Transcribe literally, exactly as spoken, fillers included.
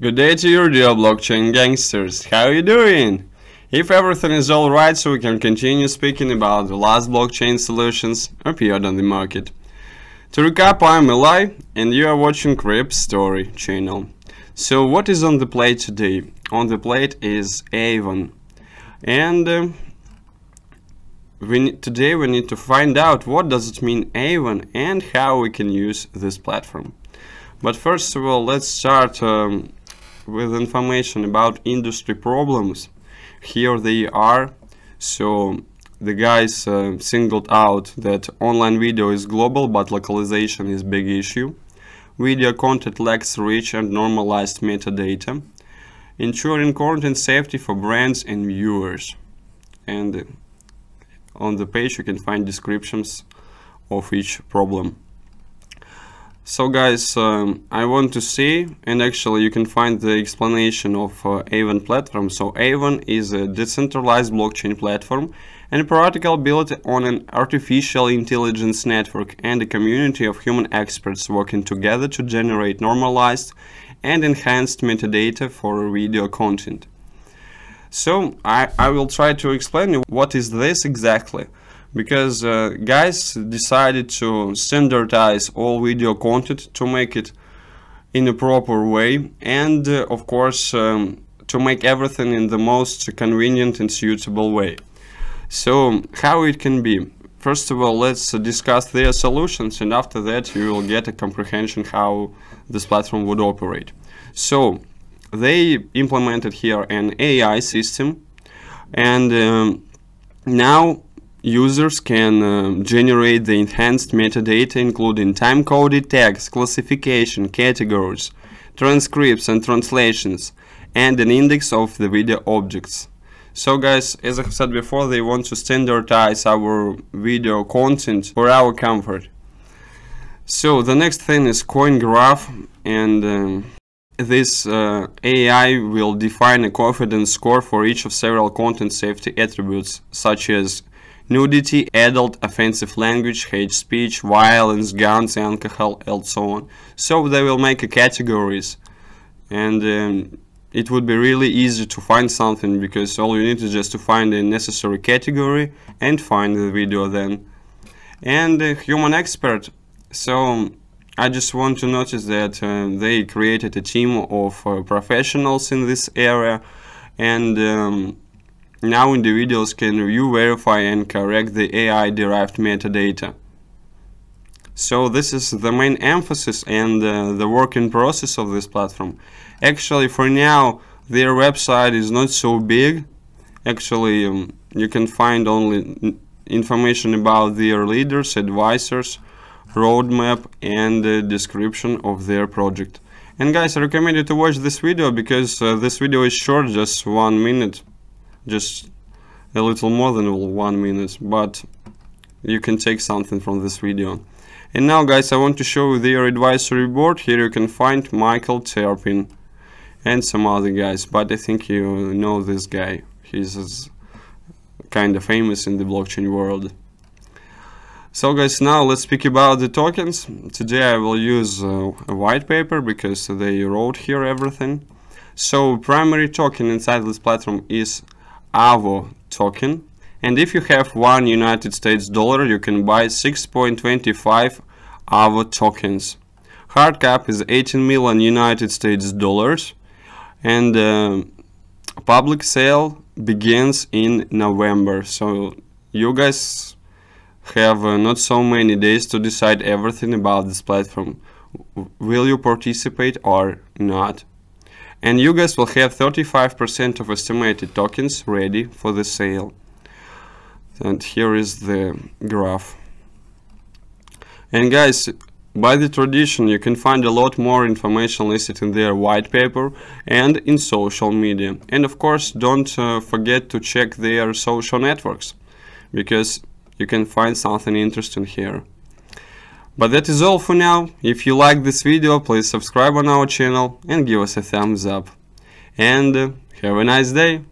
Good day to you, dear blockchain gangsters. How are you doing? If everything is alright, so we can continue speaking about the last blockchain solutions appeared on the market. To recap, I'm Eli, and you are watching Cryp Story channel. So what is on the plate today? On the plate is Aivon. And uh, we need, today we need to find out what does it mean Aivon and how we can use this platform. But first of all, let's start um, with information about industry problems. Here they are. So the guys uh, singled out that online video is global, but localization is big issue. Video content lacks rich and normalized metadata. Ensuring content safety for brands and viewers. And on the page you can find descriptions of each problem. So guys, um, I want to see, and actually you can find the explanation of uh, Aivon platform. So Aivon is a decentralized blockchain platform and a protocol built on an artificial intelligence network and a community of human experts working together to generate normalized and enhanced metadata for video content. So I, I will try to explain you what is this exactly. Because uh, guys decided to standardize all video content to make it in a proper way and uh, of course um, to make everything in the most convenient and suitable way. So how it can be? First of all, let's discuss their solutions, and after that you will get a comprehension how this platform would operate. So they implemented here an A I system, and um, now users can uh, generate the enhanced metadata, including time-coded tags, classification, categories, transcripts and translations, and an index of the video objects. So guys, as I said before, they want to standardize our video content for our comfort. So the next thing is CoinGraph, and um, this uh, A I will define a confidence score for each of several content safety attributes, such as nudity, adult, offensive language, hate speech, violence, guns, alcohol, and so on. So they will make a categories, and um, it would be really easy to find something, because all you need is just to find the necessary category and find the video then. And uh, human expert. So I just want to notice that uh, they created a team of uh, professionals in this area, and um, now individuals can review, verify and correct the A I-derived metadata. So this is the main emphasis and uh, the working process of this platform. Actually, for now, their website is not so big. Actually, um, you can find only information about their leaders, advisors, roadmap and uh, description of their project. And guys, I recommend you to watch this video, because uh, this video is short, just one minute. Just a little more than one minute, but you can take something from this video. And now guys, I want to show you their advisory board. Here you can find Michael Terpin and some other guys, but I think you know this guy. He's kind of famous in the blockchain world. So guys, now let's speak about the tokens. Today I will use uh, a white paper, because they wrote here everything. So primary token inside this platform is A V O token, and if you have one United States dollar, you can buy six point two five A V O tokens. Hard cap is eighteen million United States dollars, and uh, public sale begins in November. So you guys have uh, not so many days to decide everything about this platform. Will you participate or not? And you guys will have thirty-five percent of estimated tokens ready for the sale. And here is the graph. And guys, by the tradition, you can find a lot more information listed in their white paper and in social media. And of course, don't uh, forget to check their social networks, because you can find something interesting here. But that is all for now. If you like this video, please subscribe on our channel and give us a thumbs up. And uh, have a nice day!